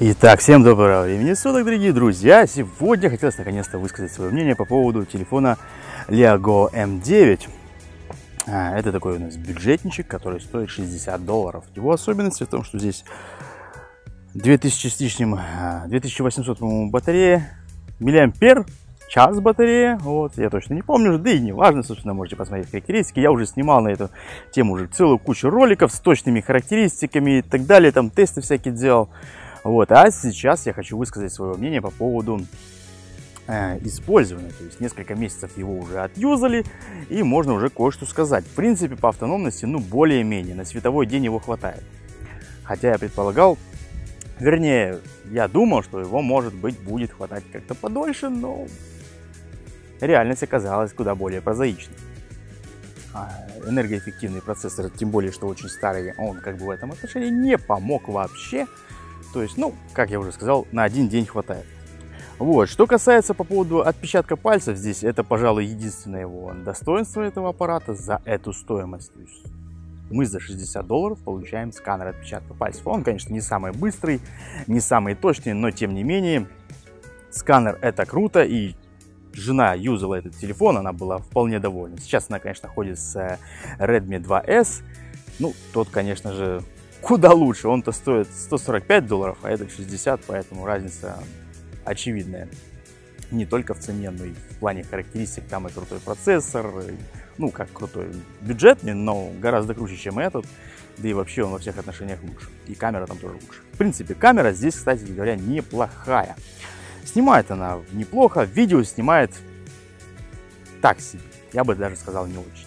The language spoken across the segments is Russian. Итак, всем доброго времени суток, дорогие друзья! Сегодня хотелось наконец-то высказать свое мнение по поводу телефона Leagoo M9. Это такой у нас бюджетничек, который стоит $60. Его особенность в том, что здесь 2000 с лишним, 2800, по-моему, батарея, миллиампер, час батарея, вот, я точно не помню, да и не важно, собственно, можете посмотреть характеристики. Я уже снимал на эту тему уже целую кучу роликов с точными характеристиками и так далее, там тесты всякие делал. Вот, а сейчас я хочу высказать свое мнение по поводу использования. То есть несколько месяцев его уже отюзали, и можно уже кое-что сказать. В принципе, по автономности, ну, более-менее. На световой день его хватает. Хотя я предполагал, вернее, я думал, что его, может быть, будет хватать как-то подольше, но реальность оказалась куда более прозаичной. Энергоэффективный процессор, тем более, что очень старый, он как бы в этом отношении не помог вообще. То есть, ну, как я уже сказал, на один день хватает. Вот, что касается по поводу отпечатка пальцев здесь, это, пожалуй, единственное его достоинство этого аппарата за эту стоимость. То есть мы за $60 получаем сканер отпечатка пальцев. Он, конечно, не самый быстрый, не самый точный, но, тем не менее, сканер — это круто, и жена юзала этот телефон, она была вполне довольна. Сейчас она, конечно, ходит с Redmi 2s, ну, тот, конечно же, куда лучше, он-то стоит $145, а этот $60, поэтому разница очевидная. Не только в цене, но и в плане характеристик, там и крутой процессор, и, ну как крутой, бюджетный, но гораздо круче, чем этот, да и вообще он во всех отношениях лучше, и камера там тоже лучше. В принципе, камера здесь, кстати говоря, неплохая. Снимает она неплохо, видео снимает так себе, я бы даже сказал, не очень.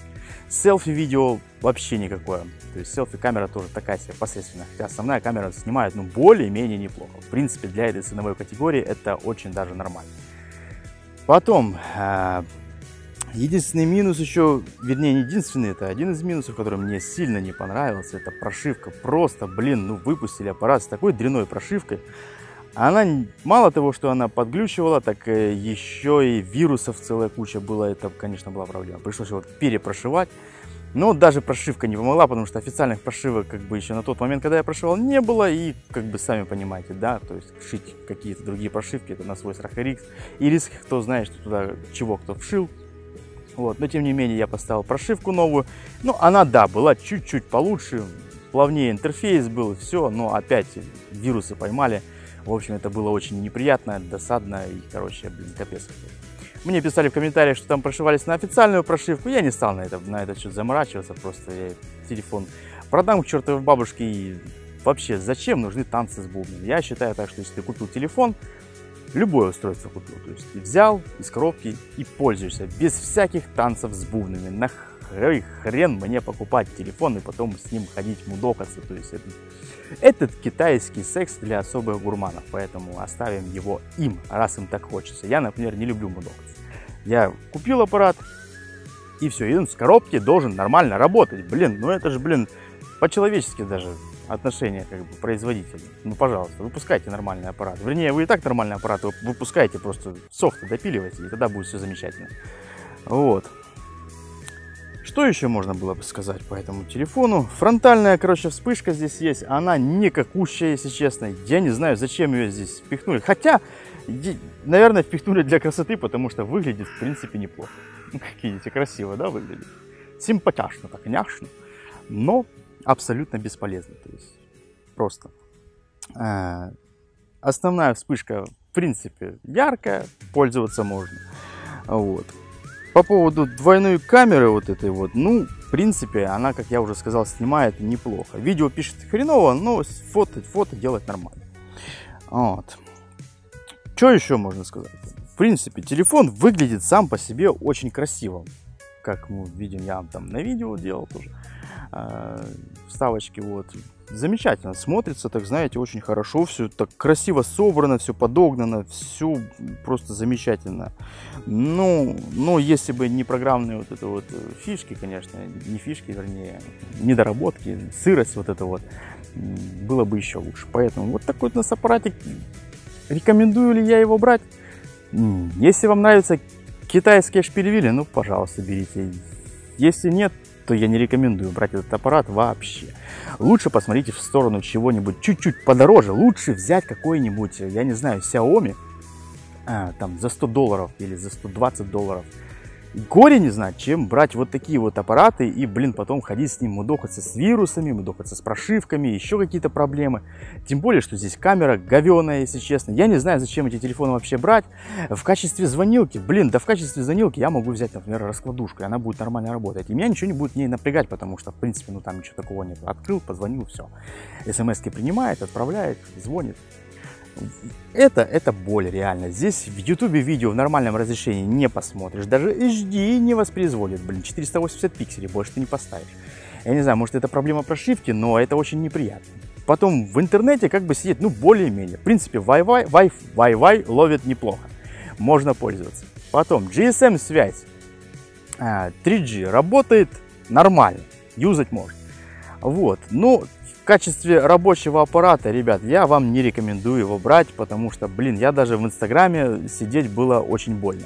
Селфи-видео вообще никакое. То есть селфи-камера тоже такая себе посредственная. Хотя основная камера снимает, ну, более-менее неплохо. В принципе, для этой ценовой категории это очень даже нормально. Потом, единственный минус еще, вернее, не единственный, это один из минусов, который мне сильно не понравился, это прошивка. Просто, блин, ну, выпустили аппарат с такой дрянной прошивкой. Она, мало того, что она подглючивала, так еще и вирусов целая куча было. Это, конечно, была проблема. Пришлось его перепрошивать. Но даже прошивка не помогла, потому что официальных прошивок как бы еще на тот момент, когда я прошивал, не было. И, как бы, сами понимаете, да, то есть шить какие-то другие прошивки, это на свой страх и риск. И риск, кто знает, что туда чего кто вшил. Вот. Но, тем не менее, я поставил прошивку новую. Ну, она, да, была чуть-чуть получше, плавнее интерфейс был, и все. Но опять вирусы поймали. В общем, это было очень неприятно, досадно и, короче, блин, капец. Мне писали в комментариях, что там прошивались на официальную прошивку. Я не стал на это что-то заморачиваться, просто я телефон продам к чертовой бабушке. И вообще, зачем нужны танцы с бубном? Я считаю так, что если ты купил телефон, любое устройство купил, то есть ты взял из коробки и пользуешься, без всяких танцев с бубнами. Хрен мне покупать телефон и потом с ним ходить мудохаться. То есть этот китайский секс для особых гурманов, поэтому оставим его им, раз им так хочется. Я, например, не люблю мудохаться. Я купил аппарат, и все, и он с коробки должен нормально работать. Блин, ну это же, блин, по-человечески даже отношение, как бы, производителя. Ну, пожалуйста, выпускайте нормальный аппарат. Вернее, вы и так нормальный аппарат выпускаете, просто софт допиливайте, и тогда будет все замечательно. Вот. Что еще можно было бы сказать по этому телефону? Фронтальная, короче, вспышка здесь есть. Она никакущая, если честно. Я не знаю, зачем ее здесь впихнули. Хотя, наверное, впихнули для красоты, потому что выглядит, в принципе, неплохо. Ну, как видите, красиво, да, выглядит? Симпатяшно, так няшно. Но абсолютно бесполезно. То есть просто. Основная вспышка, в принципе, яркая. Пользоваться можно. Вот. По поводу двойной камеры вот этой вот, ну, в принципе, она, как я уже сказал, снимает неплохо. Видео пишет хреново, но фото делать нормально. Вот. Что еще можно сказать? В принципе, телефон выглядит сам по себе очень красиво. Как мы видим, я там на видео делал тоже вставочки, вот. Замечательно смотрится, так знаете, очень хорошо, все так красиво собрано, все подогнано, все просто замечательно. Но если бы не программные вот это вот фишки, конечно, не фишки, вернее, недоработки, сырость вот это вот, было бы еще лучше. Поэтому вот такой вот у нас аппаратик. Рекомендую ли я его брать? Если вам нравятся китайские шпильвили, ну, пожалуйста, берите. Если нет, то я не рекомендую брать этот аппарат вообще. Лучше посмотрите в сторону чего-нибудь чуть-чуть подороже. Лучше взять какой-нибудь, я не знаю, Xiaomi, там за $100 или за $120. Горе не знать, чем брать вот такие вот аппараты и, блин, потом ходить с ним, мудохаться с вирусами, мудохаться с прошивками, еще какие-то проблемы. Тем более, что здесь камера говеная, если честно. Я не знаю, зачем эти телефоны вообще брать. В качестве звонилки, блин, да в качестве звонилки я могу взять, например, раскладушку, и она будет нормально работать. И меня ничего не будет в ней напрягать, потому что, в принципе, ну там ничего такого нет. Открыл, позвонил, все. СМСки принимает, отправляет, звонит. Это боль реально. Здесь в ютубе видео в нормальном разрешении не посмотришь. Даже HD не воспроизводит. Блин, 480 пикселей больше ты не поставишь. Я не знаю, может это проблема прошивки, но это очень неприятно. Потом в интернете как бы сидеть, ну более-менее. В принципе, Wi-Fi ловит неплохо. Можно пользоваться. Потом GSM-связь 3G работает нормально. Юзать можно. Вот, ну... В качестве рабочего аппарата, ребят, я вам не рекомендую его брать, потому что, блин, я даже в Инстаграме сидеть было очень больно.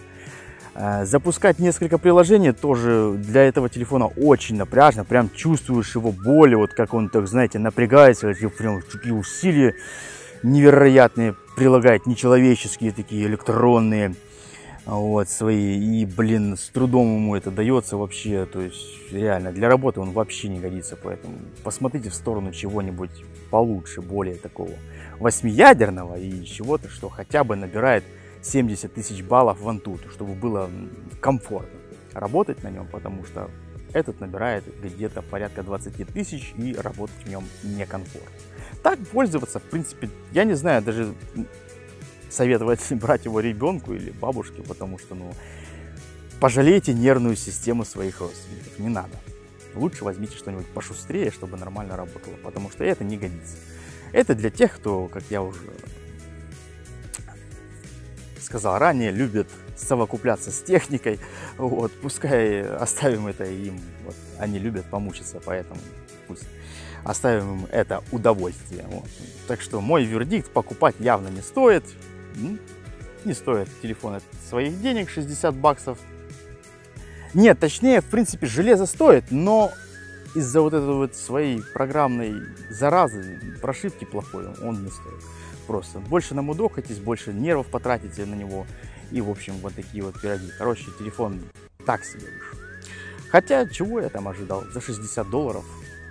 Запускать несколько приложений тоже для этого телефона очень напряжно, прям чувствуешь его боль, вот как он, так знаете, напрягается, прям такие усилия невероятные прилагает, нечеловеческие такие, электронные. Вот свои, и, блин, с трудом ему это дается вообще, то есть реально, для работы он вообще не годится, поэтому посмотрите в сторону чего-нибудь получше, более такого восьмиядерного и чего-то, что хотя бы набирает 70 тысяч баллов в Antutu, чтобы было комфортно работать на нем, потому что этот набирает где-то порядка 20 тысяч и работать в нем некомфортно. Так пользоваться, в принципе, я не знаю, даже... советовать брать его ребенку или бабушке, потому что, ну, пожалейте нервную систему своих родственников, не надо. Лучше возьмите что-нибудь пошустрее, чтобы нормально работало, потому что это не годится. Это для тех, кто, как я уже сказал ранее, любит совокупляться с техникой, вот, пускай оставим это им, вот, они любят помучиться, поэтому пусть оставим им это удовольствие, вот. Так что мой вердикт: покупать явно не стоит. Не стоит телефон от своих денег, 60 баксов. Нет, точнее, в принципе, железо стоит, но из-за вот этой вот своей программной заразы, прошивки плохой, он не стоит. Просто больше намудохайтесь, больше нервов потратите на него. И, в общем, вот такие вот пироги. Короче, телефон так себе вышел. Хотя, чего я там ожидал? За $60.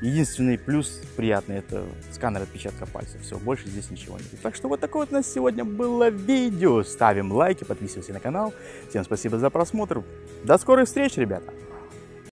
Единственный плюс приятный — это сканер отпечатка пальцев. Все, больше здесь ничего нет. Так что вот такое вот у нас сегодня было видео. Ставим лайки, подписываемся на канал. Всем спасибо за просмотр. До скорых встреч, ребята!